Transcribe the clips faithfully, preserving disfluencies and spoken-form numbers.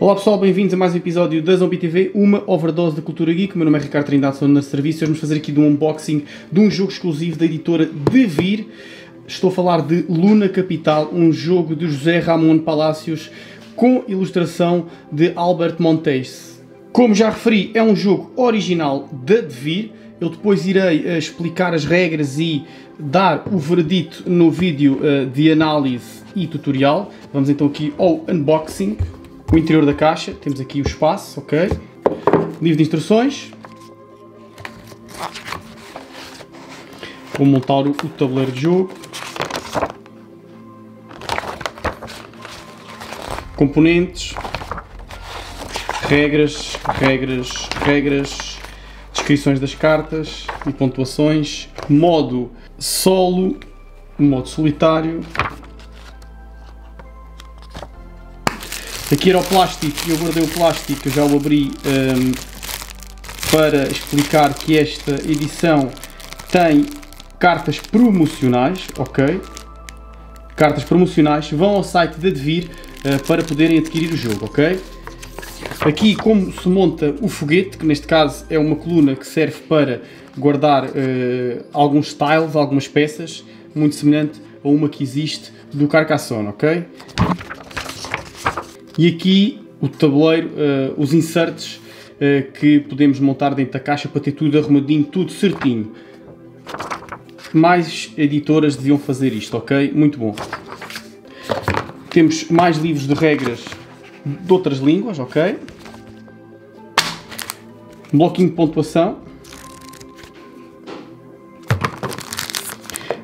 Olá pessoal, bem-vindos a mais um episódio da ZombiTV, uma overdose de cultura geek. O meu nome é Ricardo Trindade, sou na serviço. Vamos fazer aqui de um unboxing de um jogo exclusivo da editora Devir. Estou a falar de Luna Capital, um jogo de José Ramon Palacios com ilustração de Albert Montes. Como já referi, é um jogo original da Devir. Eu depois irei explicar as regras e dar o veredito no vídeo de análise e tutorial. Vamos então aqui ao unboxing. O interior da caixa, temos aqui o espaço, ok? Livro de instruções. Vou montar o tabuleiro de jogo. Componentes. Regras, regras, regras. Descrições das cartas e pontuações, modo solo, modo solitário. Aqui era o plástico e eu guardei o plástico, eu já o abri um, para explicar que esta edição tem cartas promocionais, ok? Cartas promocionais, vão ao site da Devir uh, para poderem adquirir o jogo, ok? Aqui como se monta o foguete, que neste caso é uma coluna que serve para guardar uh, alguns tiles, algumas peças, muito semelhante a uma que existe do Carcassonne, ok? E aqui o tabuleiro, uh, os inserts uh, que podemos montar dentro da caixa para ter tudo arrumadinho, tudo certinho. Mais editoras deviam fazer isto, ok? Muito bom. Temos mais livros de regras de outras línguas, ok? Um bloquinho de pontuação.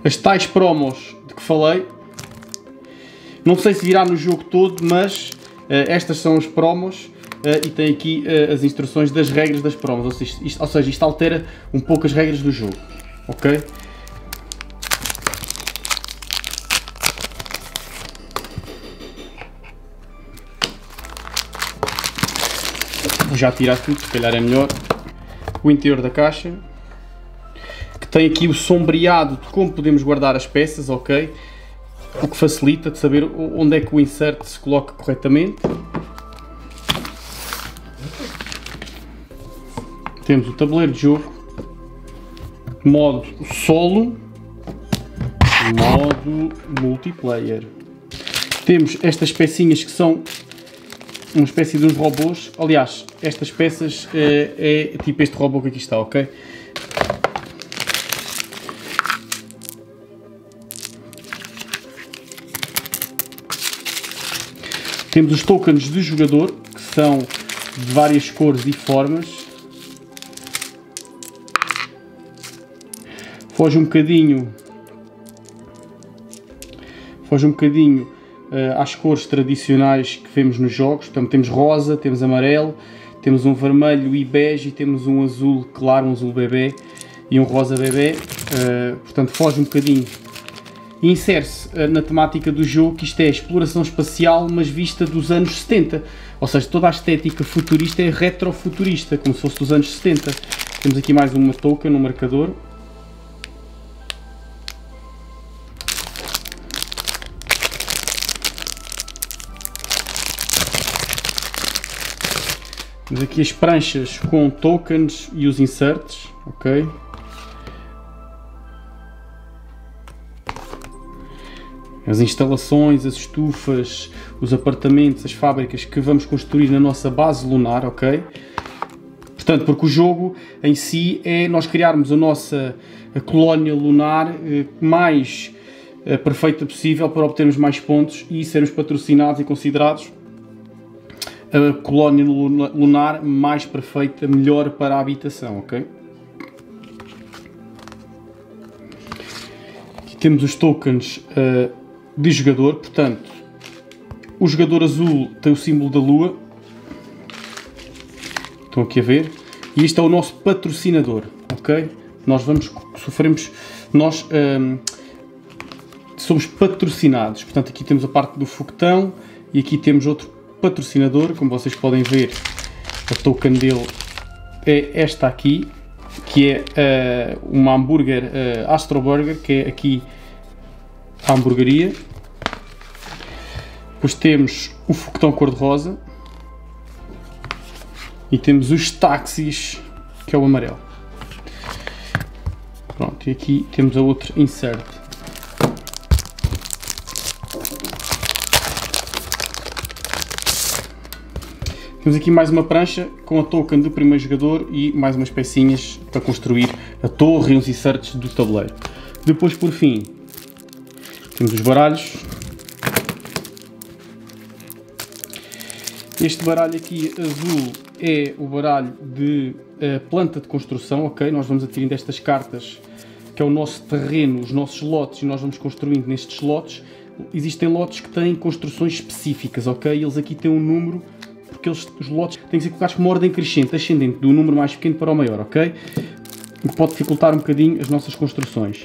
As tais promos de que falei. Não sei se virá no jogo todo, mas uh, estas são as promos uh, e tem aqui uh, as instruções das regras das promos. Ou seja, isto, ou seja, isto altera um pouco as regras do jogo, ok? Vou já tirar tudo, se calhar é melhor. O interior da caixa, que tem aqui o sombreado de como podemos guardar as peças, ok? O que facilita de saber onde é que o insert se coloca corretamente. Temos o tabuleiro de jogo, modo solo, modo multiplayer. Temos estas pecinhas que são uma espécie de uns robôs. Aliás, estas peças é, é tipo este robô que aqui está, ok? Temos os tokens de jogador, que são de várias cores e formas. Foge um bocadinho, foge um bocadinho às cores tradicionais que vemos nos jogos. Então, temos rosa, temos amarelo, temos um vermelho e bege, e temos um azul claro, um azul bebê e um rosa bebê. Uh, portanto, foge um bocadinho e insere-se na temática do jogo, que isto é exploração espacial, mas vista dos anos setenta. Ou seja, toda a estética futurista é retrofuturista, como se fosse dos anos setenta. Temos aqui mais uma touca no marcador. Temos aqui as pranchas com tokens e os inserts, ok? As instalações, as estufas, os apartamentos, as fábricas que vamos construir na nossa base lunar, ok? Portanto, porque o jogo em si é nós criarmos a nossa a colónia lunar eh, mais eh, perfeita possível para obtermos mais pontos e sermos patrocinados e considerados a colónia lunar mais perfeita, melhor para a habitação, ok? Aqui temos os tokens uh, de jogador, portanto, o jogador azul tem o símbolo da lua, estão aqui a ver, e este é o nosso patrocinador, ok? Nós vamos, sofremos, nós uh, somos patrocinados, portanto, aqui temos a parte do foguetão e aqui temos outro patrocinador, como vocês podem ver, a token dele é esta aqui, que é uh, uma hambúrguer uh, Astro Burger, que é aqui a hambúrgueria. Depois temos o foguetão cor-de-rosa, E temos os táxis, que é o amarelo. Pronto, e aqui temos a outra insert. Temos aqui mais uma prancha com a token do primeiro jogador e mais umas pecinhas para construir a torre e uns inserts do tabuleiro. Depois, por fim, temos os baralhos. Este baralho aqui azul é o baralho de uh, planta de construção, ok? Nós vamos adquirindo estas cartas, que é o nosso terreno, os nossos lotes, e nós vamos construindo nestes lotes. Existem lotes que têm construções específicas, ok? Eles aqui têm um número, porque eles, os lotes têm que ser colocados com uma ordem crescente, ascendente, do número mais pequeno para o maior, ok? O que pode dificultar um bocadinho as nossas construções.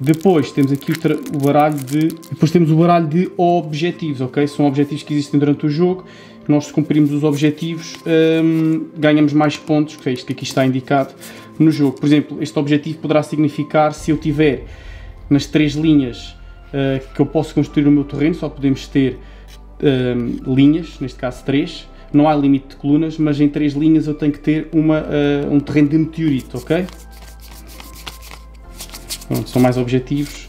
Depois temos aqui o, o baralho de... Depois temos o baralho de objetivos, ok? São objetivos que existem durante o jogo. Nós, se cumprirmos os objetivos, hum, ganhamos mais pontos, que é isto que aqui está indicado no jogo. Por exemplo, este objetivo poderá significar, se eu tiver nas três linhas uh, que eu posso construir o meu terreno, só podemos ter um, linhas, neste caso três, não há limite de colunas, mas em três linhas eu tenho que ter uma, uh, um terreno de meteorito, ok? Pronto, são mais objetivos.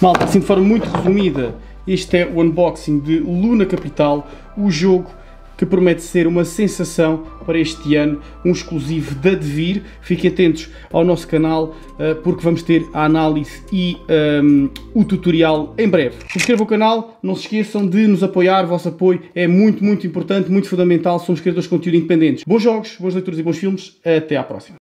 Malta, assim de forma muito resumida, este é o unboxing de Luna Capital, o jogo que promete ser uma sensação para este ano, um exclusivo da Devir. Fiquem atentos ao nosso canal, porque vamos ter a análise e um, o tutorial em breve. Subscrevam o canal, não se esqueçam de nos apoiar, o vosso apoio é muito, muito importante, muito fundamental, somos criadores de conteúdo independentes. Bons jogos, boas leituras e bons filmes, até à próxima.